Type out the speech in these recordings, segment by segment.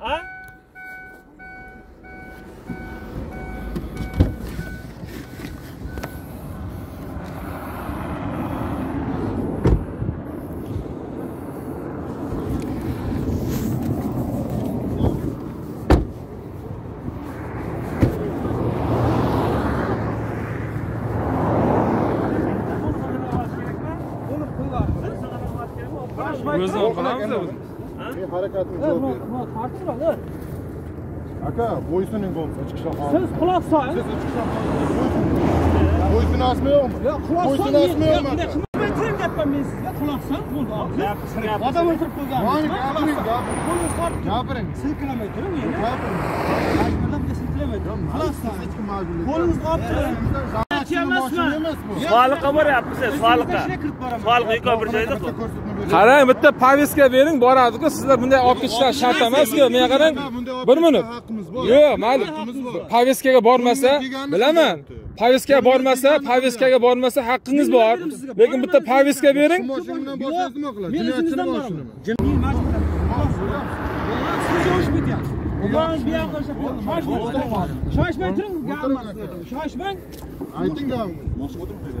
Ha? Gözden falan mı? Bir harekatını zor verin. Tartışma lan. Aka, boysunun konusu açıkça falan. Siz kulak sağın. Siz açıkça falan. Boysunu asmıyor mu? Ya kulak sağın. Boysunu asmıyor mu? Ya metrem yapmam ben size. Ya kulak sağın. Bunu da atın. Adam oturup koyacağım. Yani yapmayın. Bunu sarkın. Ne yapın? Silkilometre mi? Ne yapın? Kaçmadan bir de silkilometre. Kulak sağın. Kolunuzu atın. Falka var yapmışız, falka. Falka yukarı bir şeydi bu. Karayım, bitti paviske verin, bora adıkı sizler bunda apkışlar şart emez ki, niye karayım? Bunun. Yo, mal. Paviskeye bormasa, bilemem. Paviskeye bormasa hakkınız var. Lakin bitti paviske verin. Ulan bir arkadaşa şaşmayın gelmez. Şaşmayın. Aytin gelmez. Nasıl oturup böyle?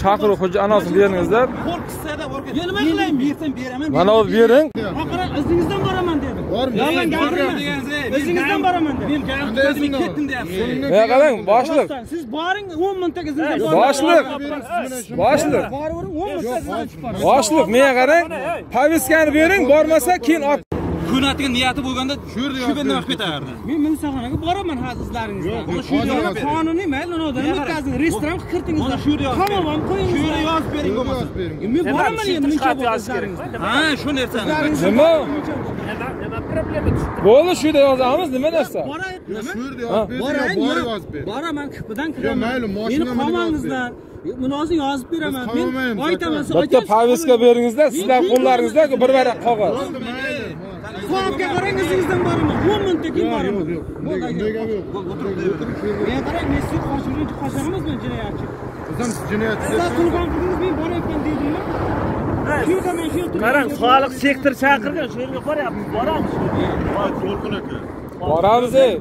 Çakırı hoca anavsını diyerinizler. Korkışsa da korkun. Yenime kılayım. Birten beremem. Anavı verin. Bakın izinizden bağıraman dedim. Var mı? Yalan geldim. İzinizden bağıraman dedim. Ben gözümü kettim dedim. Ya kalın başlık. Siz bağırın 10 minute izinizden bağırın. Başlık. Başlık. Başlık. Niye kalın? Paviskeni verin, bağırmasa kin at. Günatın niyeti bulganda şüpheden vakit ayırdı. Ben bunu sakınakı boramın hazızlarınızdan. Onu şurada kanuni meyil onu odanın mütkazın. Restoran kırtınızdan. Kamavan koyunuzdan. Şurada yaz verin olmaz. Ben boramın yedin münçabı hazızlarınızdan. Haa şu nereden? Nima? Boğulu şurada yaz ağımız nime dersen? Şurada yaz verin ya yaz verin. Boramın kıpıdan kıramın. Benim kamanızdan. Münazı yazıp veremem. Hatta paviska verinizden sizler kullarınızdan bir verak kağıt. Kuafke karayın izinizden bağırma. 10 mintekin bağırma. Yok. Neye karayın meslek karşılığını çıkarsanız mı cinayetçi? Sizler kulüban kurdunuz benim bana ekran diyeceğim. Şurada ben şey oturuyorum. Karayın sağlık sektör çakırken şöyle yukarı yaptım. Bağırma. Korkun öke. Bağırma bizi. Karayın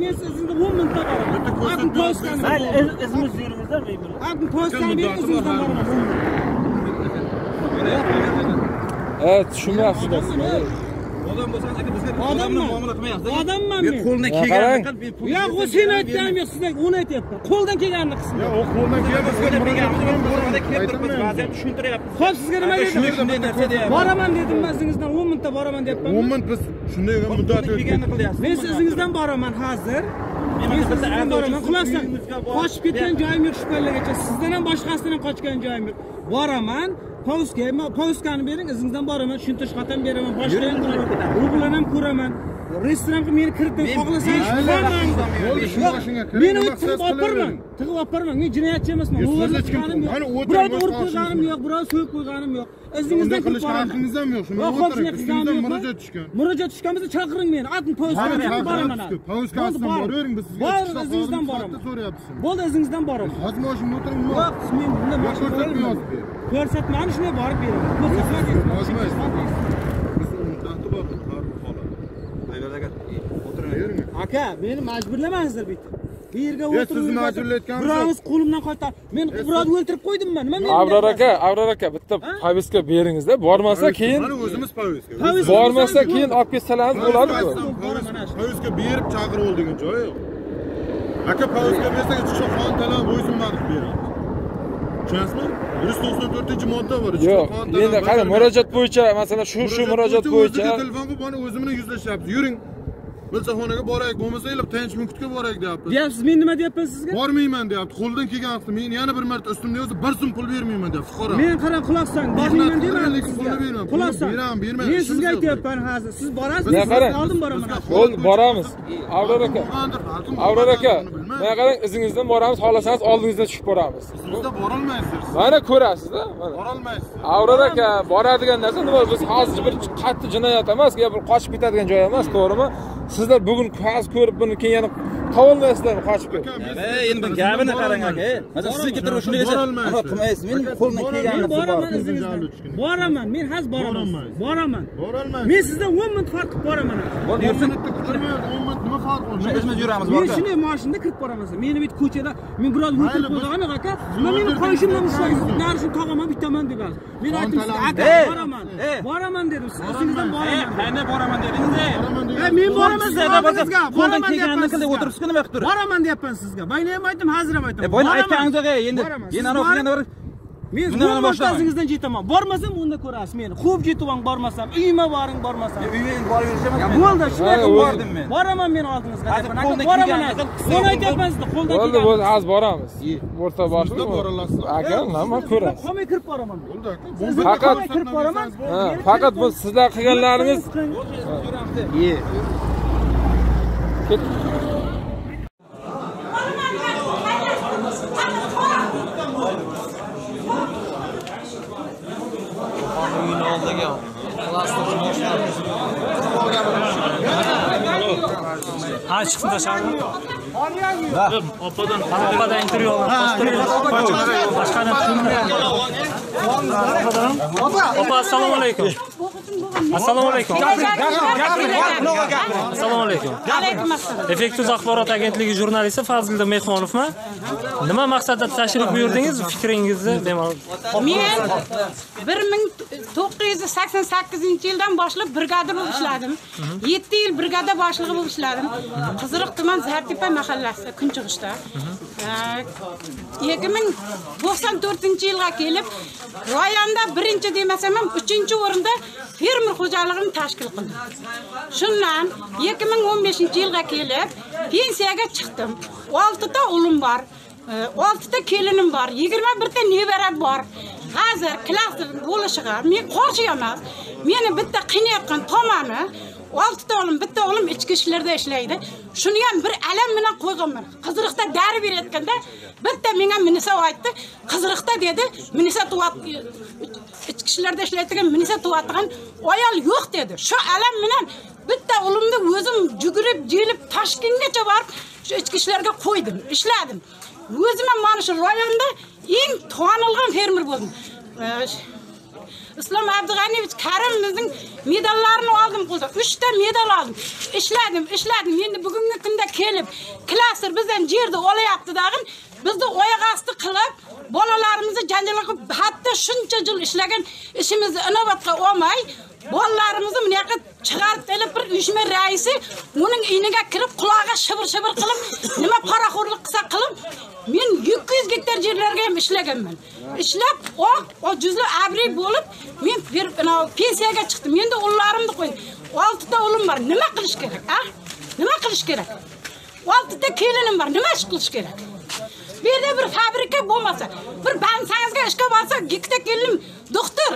meslek izinizde 10 mintekin bağırma. Akın postanı. Hayır izimiz yürümüzden miyim? Akın postanı benim izinizden bağırma. Evet şunu yapacağız. Adam mı? Adam mı? Bir koluna kiğerlik al. Ya o sen ettim ya sizden onu ettim. Koldan kiğerlik kısmı. Ya o koldan kiğerlik kısmı. Baraman dedim ben sizinizden 10 minutta baraman yapmam. 10 minut biz şunday müddet ötüyoruz. Ben sizinizden baraman hazır. Kulaksan kaçıp gitken cayım yok şüpheyle geçer. Sizden başkasından kaçken cayım yok. Baraman Pauska'nı verin, izinizden bağıraman, şünteşkatan veremen, başlayan kuraman, uygulanan kuraman. Restoranı beni kırıktan soğulasayın, şunlarla. Beni tıkıp aparman, ben cinayetçi emesman. Uğurlu çıkanım yok, burada uğur koyganım yok, burada soğuk koyganım yok. İzinizden kırıp bağıraman. Yok, komşuna kızganım yok mu? Müracaat çıkanımızı çakırın beni, atın Pauska'nı bağıraman. Pauska'nı bağırın, bağırın izinizden bağıraman. Bol da izinizden bağıraman. Yok, ben ko'rsatmani shunday borib beraman. Ko'rsatmani. Aka, meni majburlamasizlar bu yerda. Bu yerga o'tirib majburlayotganmiz. Biroz qo'limdan qaytar. Men birozni o'ltirib qo'ydimmi? Nima men? Avror aka, bitta paviska beringiz-da. Bormasa keyin o'zimiz paviska. Bormasa keyin olib kelsalar bo'ladi-ku. Paviska berib chaqirib oldinga joyi yo'q. Aka, paviska bersak chiqib qolganlar bo'ysunmadi beradi. Tushunasizmi? 194-chi modda bor. Yo'q, endi qara murojaat bo'yicha, masalan, shu murojaat bo'yicha telefon qilib, buni o'zimni yuzlashyapti. Yuring. Milçakxonaga borayik, bo'lmasa ilib Tinch Munkitga borayik deyapti. Deyapsiz, men nima deyapman sizga? Bormayman deyapti. Qo'ldan kelgan vaqtda men yana bir marta ustimda yozib, bir so'm pul bermayman deyapti. Fuqaro. Men qarang, quloqsan, bormayman deyman, lekin pulni beraman. Quloqsan, beraman, bermayman. Men sizga aytayapman hozir. Siz borasiz, men oldim boraman. Qo'l boramiz. Avror aka. Avror aka. Mana qarang, izingizdan boramiz, xohlasangiz oldingizdan tushib boramiz. Sizda bora olmaysiz. Mana ko'rasiz-da, mana. Bora olmaysiz. Avror aka, boradigan narsa nima? Biz hozir bir qattiq jinoyat emas, bir qochib ketadigan joy emas, to'g'rimi? Sizlar bugün kaz ko'rib buni keyin yana qavolmaysizlar qochib ketib. Endi bir gapini qarang aka. Mana sizniki turib shungacha qilmaysiz. Men qo'ldan kelganini boraman. Boraman. Men haz boraman. Boraman. Men sizdan 10 minut farqib boraman. Bor yursin bitta kutirmayman. 10 minut nima farq bo'ladi? Biz yuramiz borda. Men shunday mashinada kirib boraman. Meni bitta ko'chada men biroz o'tirib qo'yganman aka. Nima meni qo'yishimdan ushlaysiz. Nari shu tog'ama bittaman degan. Men aytdim aka boraman. Boraman dedim. Siz sizdan boraman. Qanday boraman dedingiz? Qo'ldan kelganini qilib o'tiribsiz-ku, nima qilib turibsiz? Boraman deyapman sizga. Boyni ham aytdim, hozir ham aytaman. Boyni aytgansiz aka, endi ana o'qilganda bir men sizning boshingizdan jetaman. Bormasam unda ko'rasiz meni. Quvib jetaman, bormasam, uyimga boring, bormasam. Uyimga endi borib yurishaman. Ya bo'ldi, shunday qilib bordim men. Boraman men oldingizga. Boraman. Men aytayapman sizga, qo'ldan kelgan. Bo'ldi, bo'ldi, hozir boramiz. O'rta boshda boralasiz. Aka, nima ko'rasiz? Qolmay kirib boraman. Bo'ldi aka. Faqat kirib boraman. Faqat bu sizlar qilganlaringiz. Git. Oyun oldu ya. Klaslar başladı. Ha çıktı aşağıya. Opadan intiriyorlar. Başkanım Opa, assalomu alaykum. Assalomu alaykum. Assalomu alaykum. EFFECT.UZ axborot agentligi jurnalisti Fazliddin Mehmonovman. Nima maqsadda tashrif buyurdingiz? Fikringizni bemalol. Men 1988-yildan boshlab brigadir bo'lib ishladim. 7 yil brigada boshlig'i bo'lib ishladim. Qiziriq tuman Zartepa mahallasida, Kunchug'ishda. 2094-yilga kelib rayonda birinchi demasam ham 3-o'rinda fermer xo'jaligini tashkil qildim. Shundan 2015-yilga kelib pensiyaga chiqdim. 6 ta o'g'lim bor, 6 ta kelinim bor, 21 ta nevaram bor. Hozir klaster bo'lishiga men qo'rqib emas. Meni bitta qiynayotgan tomoni 6 ta o'g'lim, bitta o'g'lim ichki ishlarda ishlaydi. Shuni ham bir alam bilan qo'yganman. Qiziriqda dori berayotganda bitta menga minisa aytdi. Qiziriqda dedi, minisa tuvat ichki ishlarda ishlayotgan minisa tuvatgan ayol yo'q dedi. Shu alam bilan bitta o'g'limni o'zim yugurib, jelib Toshkentgacha borib shu ichki ishlarga qo'ydim, ishladim. O'zim ham mana shu rayonda eng tanilgan fermer bo'ldim. İslam Abdug'aniyevich Karimimizning medallarini oldim qo'lda. 3 ta medal oldim. İşledim. Endi bugungi kunda kelib, klaster bizdan yerda olayapti dag'in, bizni oyoq osti qilib, bolalarimizni janjalga qo'yib, hatto shuncha yil ishlagan ishimizni inobatga olmay, bolalarimizni bunaqa chiqarib kelib bir uyushma raisi uning iniga kirib, quloqiga shibir-shibir qilib, nima qoraxo'rlik qilsa qilib, men 200 gektar yerlarga ham ishlaganman. İşlab o juzli abri bo'lib, men pensiyaga chiqdim. Endi o'g'llarimni qo'ydim. 6 ta o'g'lim bor. Nima qilish kerak, ha? Nima qilish kerak? 6 ta kelinim bor. Nima ish qilish kerak? Bir de bir fabrika bo'lmasa, bir bansangizga ishga borsa, ikkita kelim doktor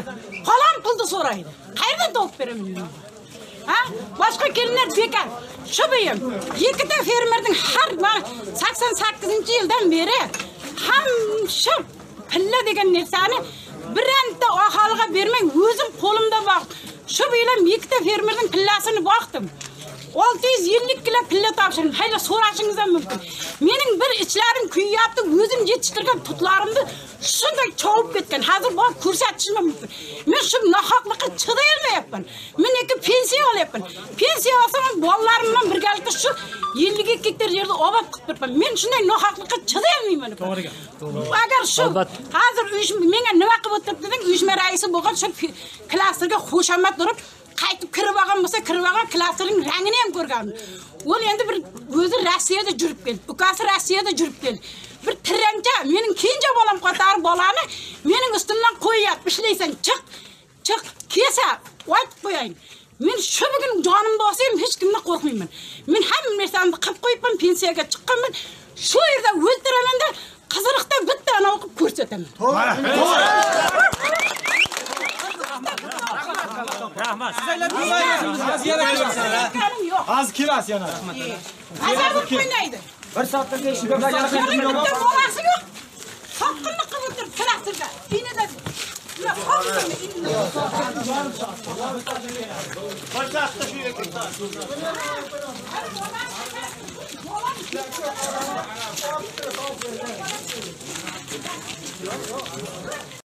qalon pulni so'raydi. Qayerdan topib beraman? Ha? Boshqa kelinlar bekor. Shu bo'yim. Ikkita fermerning har 88-yildan beri hamsha pilla degan narsani biranta aholiga bermay o'zim qo'limda bor. Shu bilan ikkita fermerning pillasini boqdim. 650 kilo pilla topshirdim. Hayla so'rashingiz ham mumkin. Mening bir ichlarim kuyapti, o'zim yetishtirgan tutlarimni shunday chopib ketgan. Hozir borib ko'rsatishim mumkin. Men shu nohaqlikka chiday olmayapman. Men endi pensiya olyapman. Pensiya olsam bolalarim bilan birgalikda shu 52 gektar yerni obod qilib turibman. Men shunday nohaqlikka chiday olmayman. To'g'ri. Agar shu hozir uyushma menga nima qilib o'tiribdi deng, uyushma raisi bo'lgan shu klasterga xushomat turib qaytib kirib olgan bo'lsa, kirib olgan klasterning rangini ham ko'rganman. U endi bir o'zi Rossiyada jurib keldi. Ukasi Rossiyada jurib keldi. Bir tirancha, mening kenja bolam qatar bolani mening ustimdan qo'yib, ishlaysan, chiq, kesa, aytib qo'yayim. Men şu bugün canım basayım, hiç kimden korkmayım ben. Men hem meselende kap koyup ben pensiyaya çıkkam ben. Şu yerde öldüremem de Kızılık'ta bitti ana okup kursetem. Rahmat. Az kiraz yanar. Azar bu oynaydı. Bir saattir de şurada yarışıyor. Olası yok. Sapkınlık kıvırtır, silahsızlar. Yine de ya kalkın inle. Kaç hafta şu erkek daha.